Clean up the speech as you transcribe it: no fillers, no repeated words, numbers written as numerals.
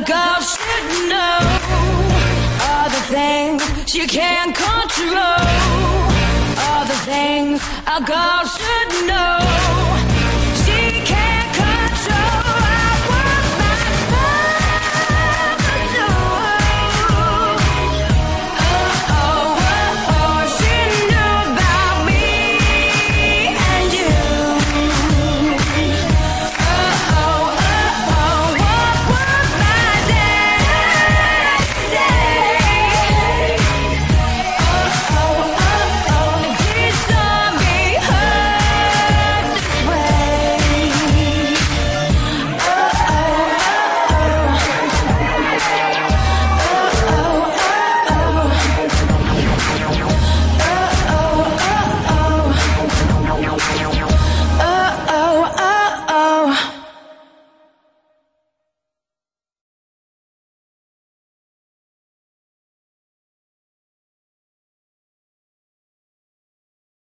like I should know. All the things you can't control, all the things a girl should know.